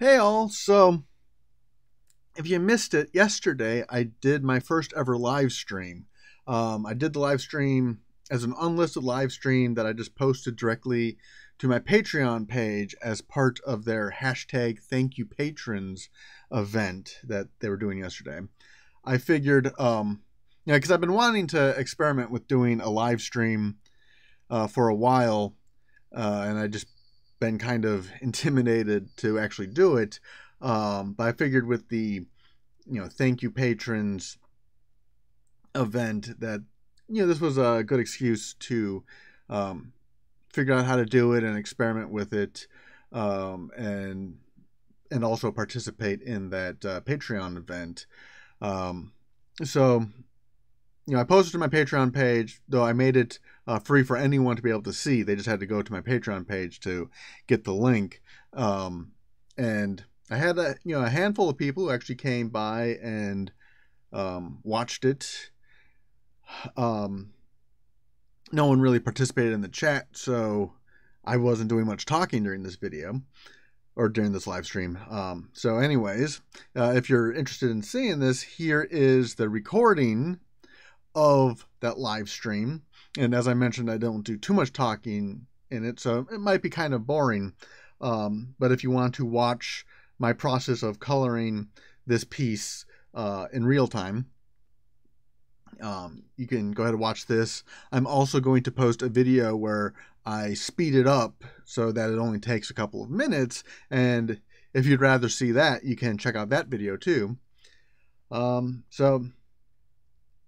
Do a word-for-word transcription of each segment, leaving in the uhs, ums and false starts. Hey all, so if you missed it, yesterday I did my first ever live stream. Um, I did the live stream as an unlisted live stream that I just posted directly to my Patreon page as part of their hashtag thank you patrons event that they were doing yesterday. I figured, um, you know, because I've been wanting to experiment with doing a live stream uh, for a while, uh, and I just been kind of intimidated to actually do it, um, but I figured with the, you know, thank you patrons event that, you know, this was a good excuse to um, figure out how to do it and experiment with it, um, and and also participate in that uh, Patreon event. Um, so, you know, I posted to my Patreon page, though I made it uh, free for anyone to be able to see. They just had to go to my Patreon page to get the link. Um, and I had a, you know, a handful of people who actually came by and um, watched it. Um, no one really participated in the chat, so I wasn't doing much talking during this video or during this live stream. Um, so anyways, uh, if you're interested in seeing this, here is the recording of that live stream, and as I mentioned, I don't do too much talking in it, so it might be kind of boring, um, but if you want to watch my process of coloring this piece uh, in real time, um, you can go ahead and watch this. I'm also going to post a video where I speed it up so that it only takes a couple of minutes, and if you'd rather see that, you can check out that video too. Um, so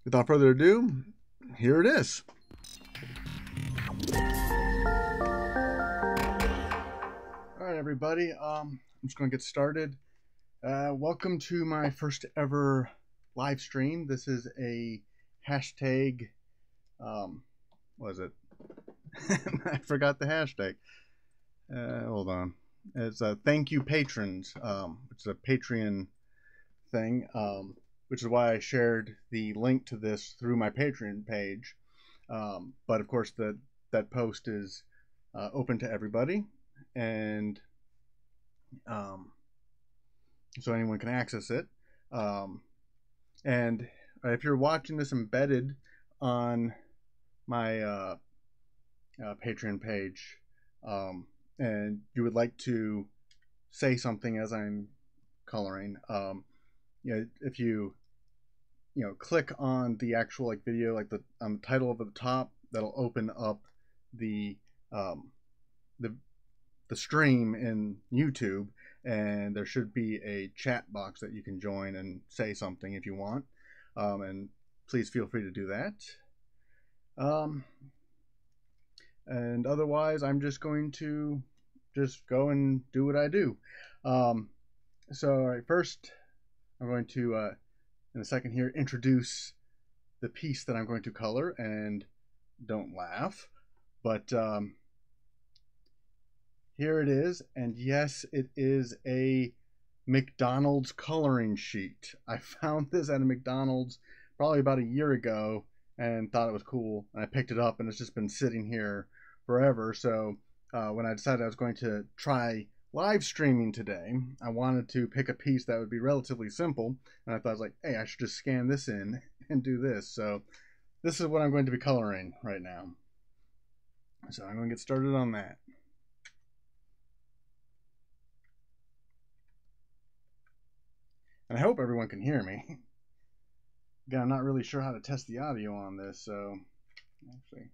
without further ado, here it is. All right, everybody, um, I'm just gonna get started. Uh, welcome to my first ever live stream. This is a hashtag, um, what is it? I forgot the hashtag. Uh, hold on. It's a thank you patrons, um, which is a Patreon thing. Um, which is why I shared the link to this through my Patreon page. Um, but of course, the, that post is uh, open to everybody, and um, so anyone can access it. Um, and if you're watching this embedded on my uh, uh, Patreon page, um, and you would like to say something as I'm coloring, um, you know, if you you know, click on the actual like video, like the on the title over the top, that'll open up the um, the the stream in YouTube, and there should be a chat box that you can join and say something if you want. Um, and please feel free to do that. Um, and otherwise, I'm just going to just go and do what I do. Um, so, all right, first, I'm going to, uh, in a second here, introduce the piece that I'm going to color, and don't laugh, but um, here it is, and yes, it is a McDonald's coloring sheet. I found this at a McDonald's probably about a year ago and thought it was cool, and I picked it up, and it's just been sitting here forever. So uh, when I decided I was going to try live streaming today, I wanted to pick a piece that would be relatively simple, and I thought I was like, hey, I should just scan this in and do this. So this is what I'm going to be coloring right now. So I'm going to get started on that. And I hope everyone can hear me. Again, I'm not really sure how to test the audio on this, so actually.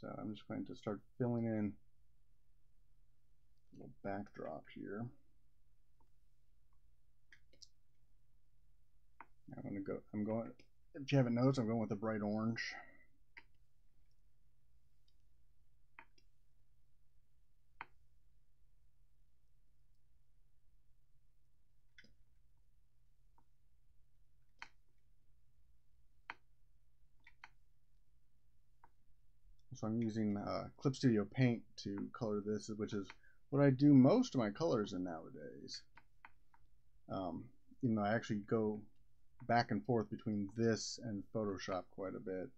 So I'm just going to start filling in a little backdrop here. I'm going to go, I'm going, if you haven't noticed, I'm going with a bright orange. So I'm using uh, Clip Studio Paint to color this, which is what I do most of my colors in nowadays. Um, even though I actually go back and forth between this and Photoshop quite a bit.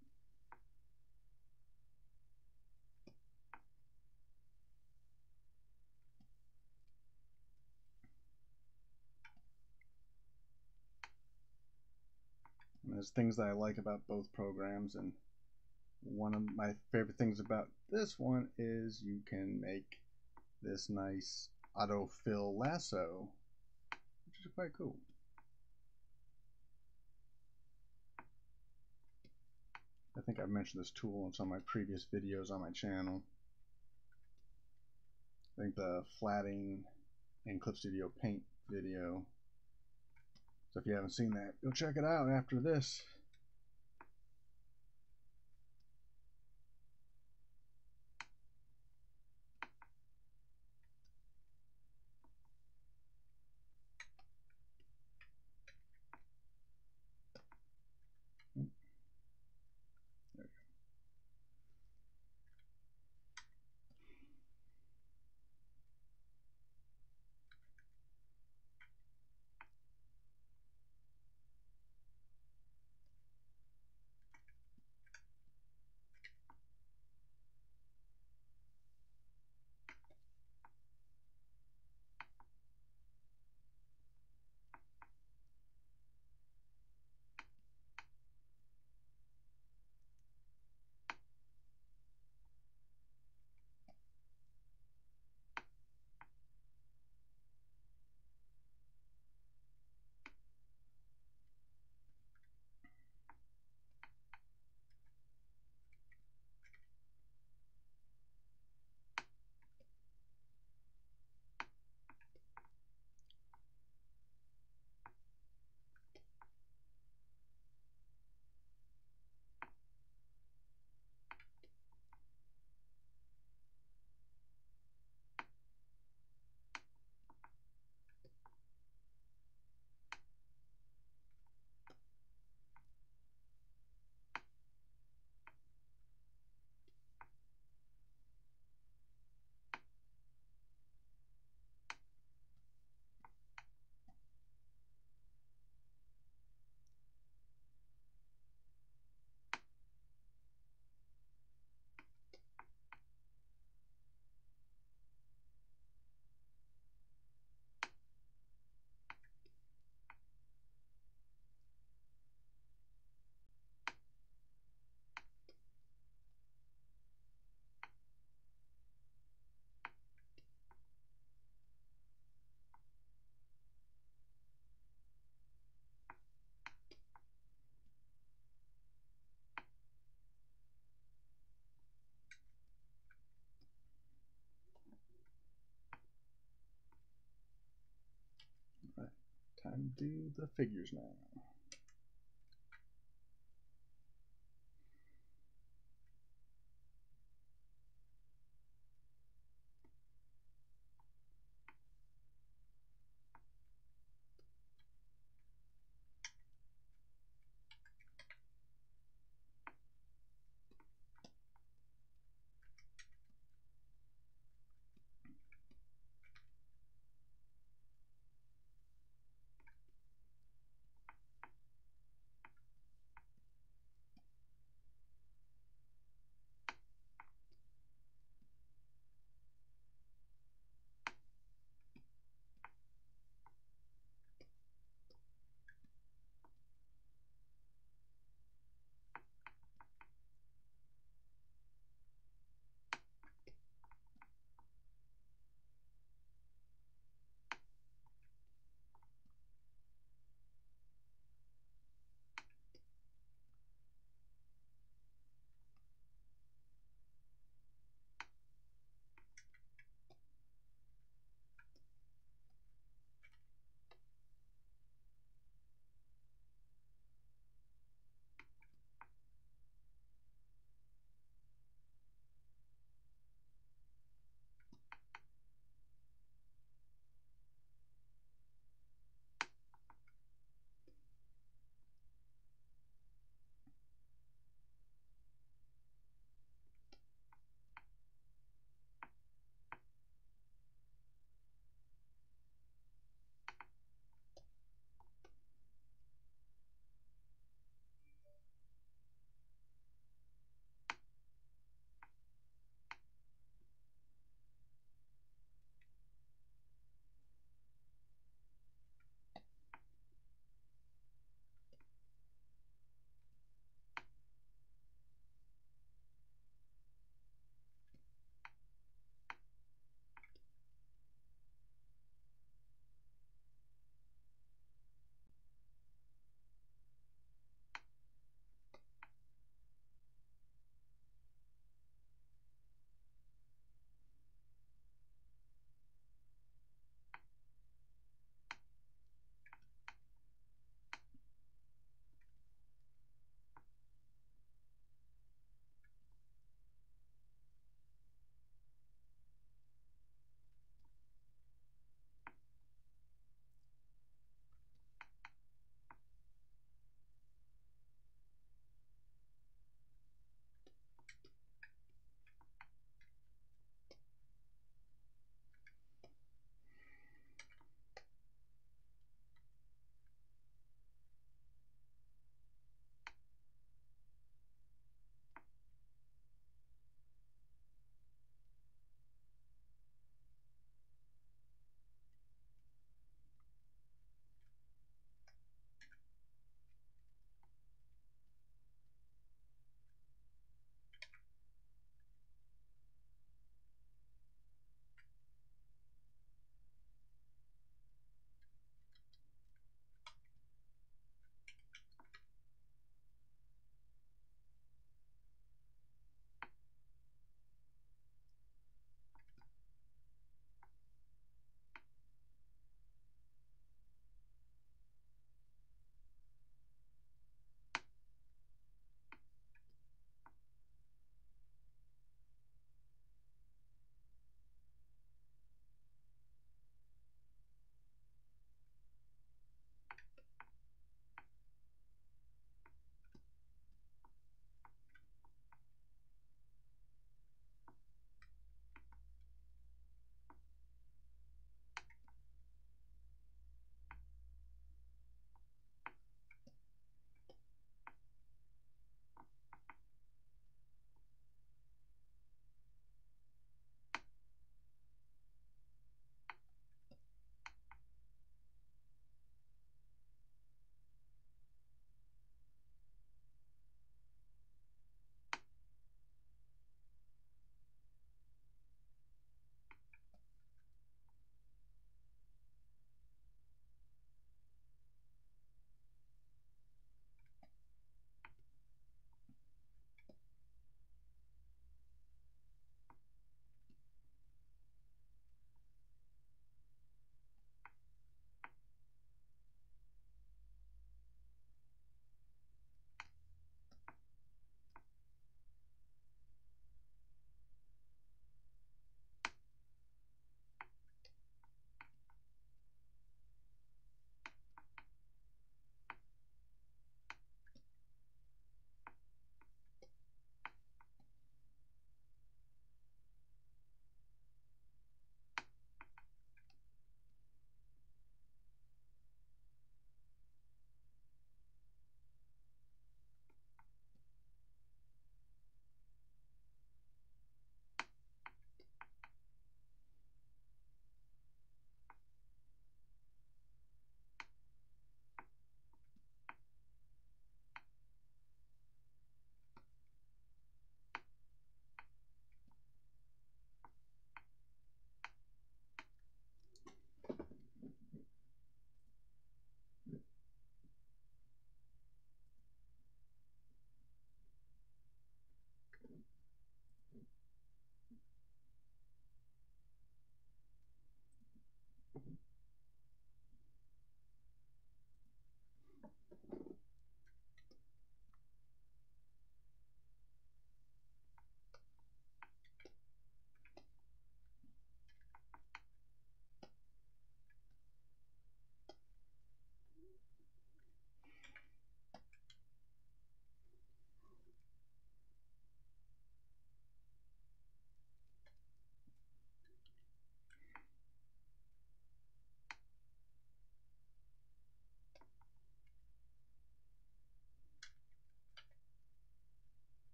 And there's things that I like about both programs, and one of my favorite things about this one is you can make this nice autofill lasso, which is quite cool. I think I've mentioned this tool in some of my previous videos on my channel. I think the flatting and Clip Studio Paint video. So if you haven't seen that, go check it out after this. Time to do the figures now.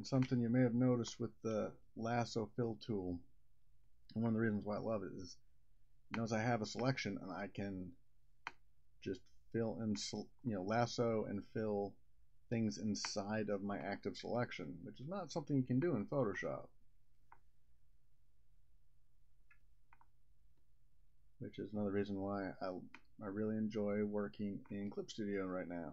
And something you may have noticed with the lasso fill tool, and one of the reasons why I love it is, notice I have a selection and I can just fill in, you know, lasso and fill things inside of my active selection, which is not something you can do in Photoshop. Which is another reason why I, I really enjoy working in Clip Studio right now.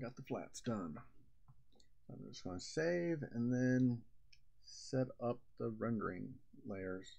and got the flats done. I'm just going to save and then set up the rendering layers.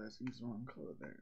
realize I used the wrong color there.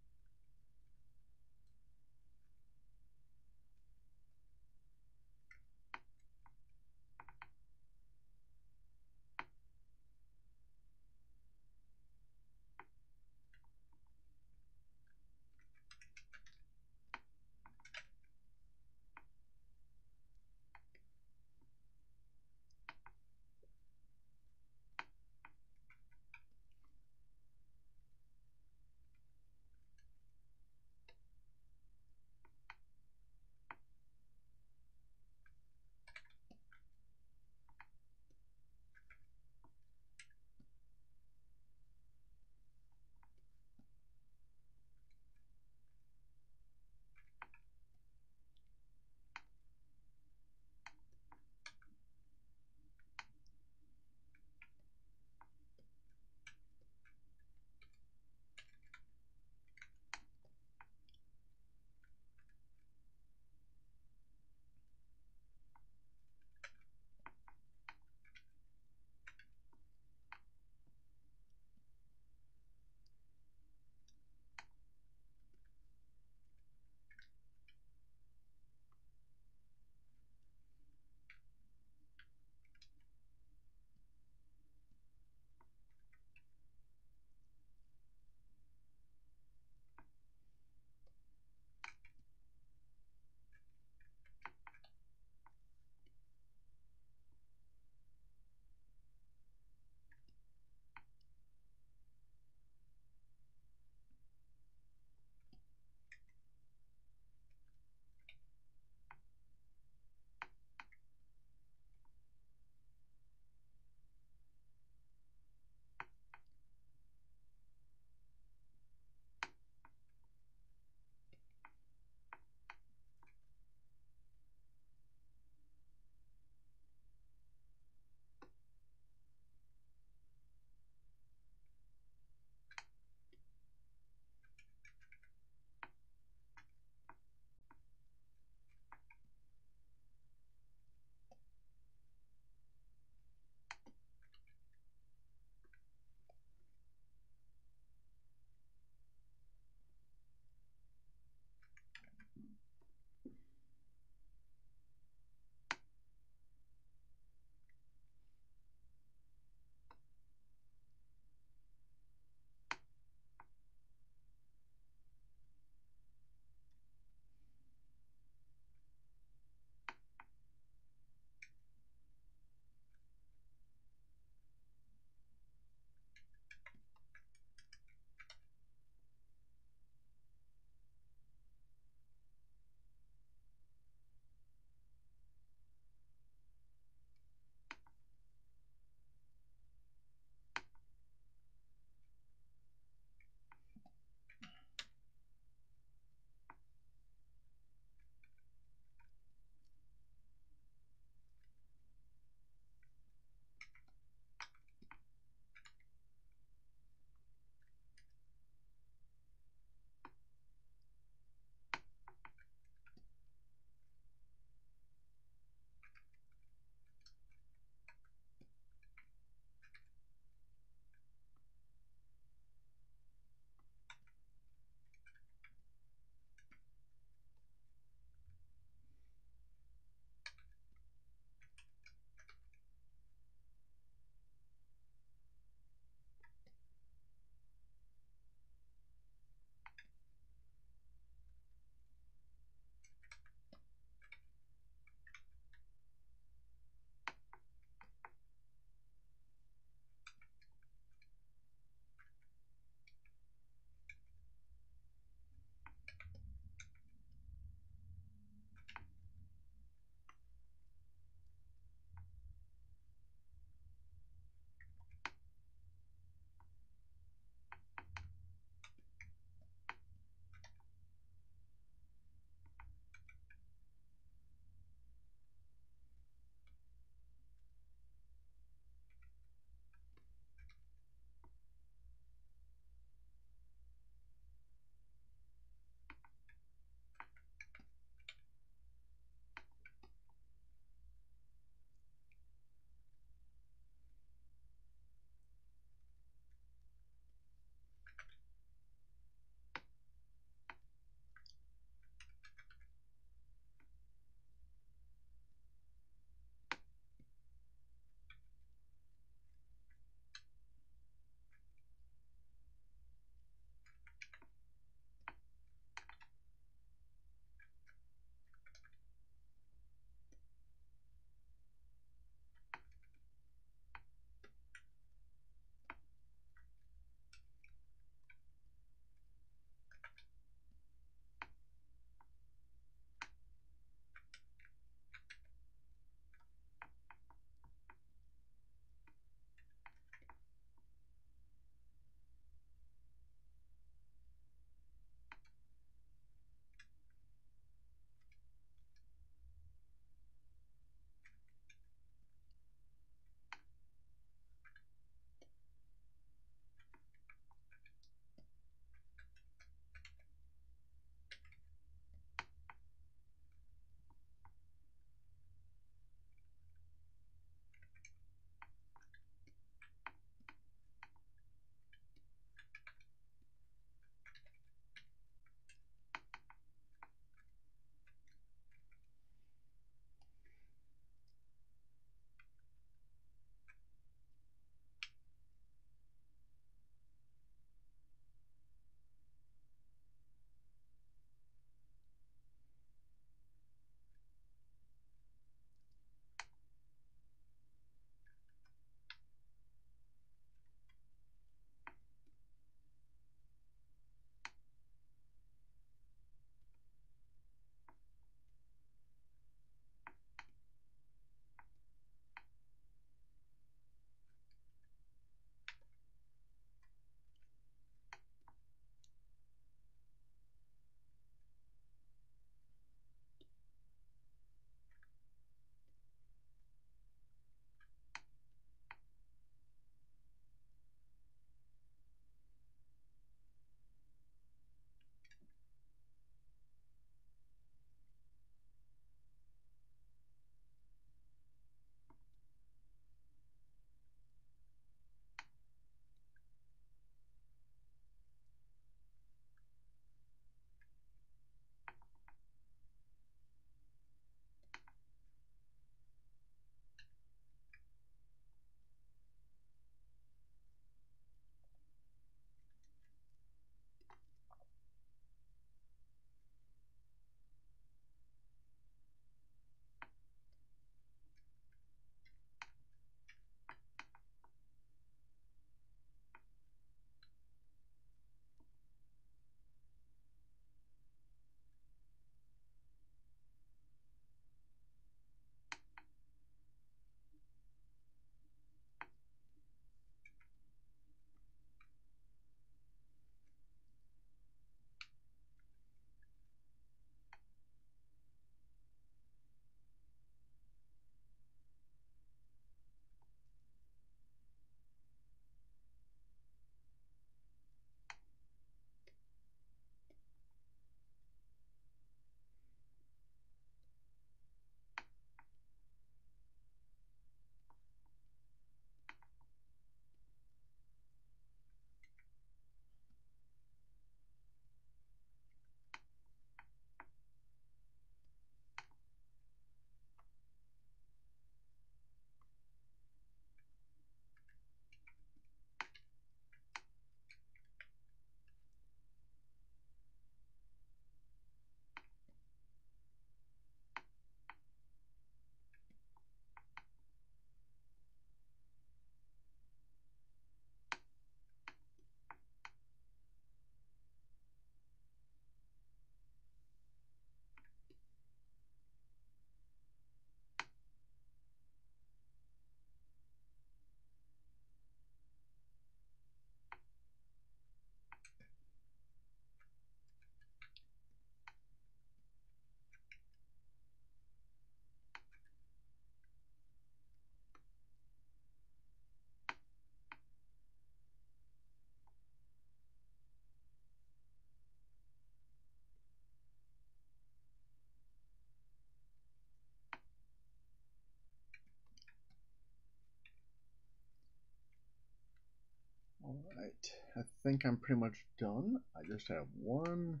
I think I'm pretty much done. I just have one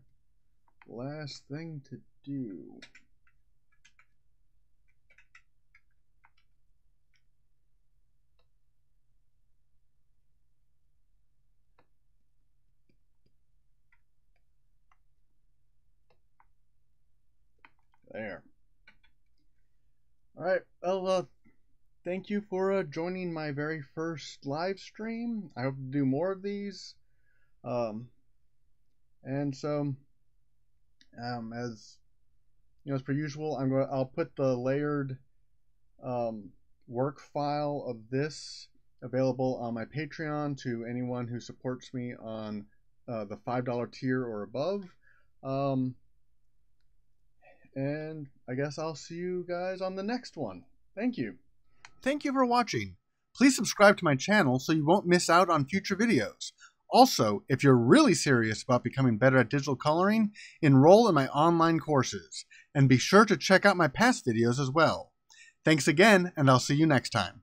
last thing to do. There. All right. Well, uh, thank you for uh, joining my very first live stream. I hope to do more of these. Um, and so, um, as you know, as per usual, I'm going. I'll put the layered um, work file of this available on my Patreon to anyone who supports me on uh, the five dollar tier or above. Um, And I guess I'll see you guys on the next one. Thank you. Thank you for watching. Please subscribe to my channel so you won't miss out on future videos. Also, if you're really serious about becoming better at digital coloring, enroll in my online courses. And be sure to check out my past videos as well. Thanks again, and I'll see you next time.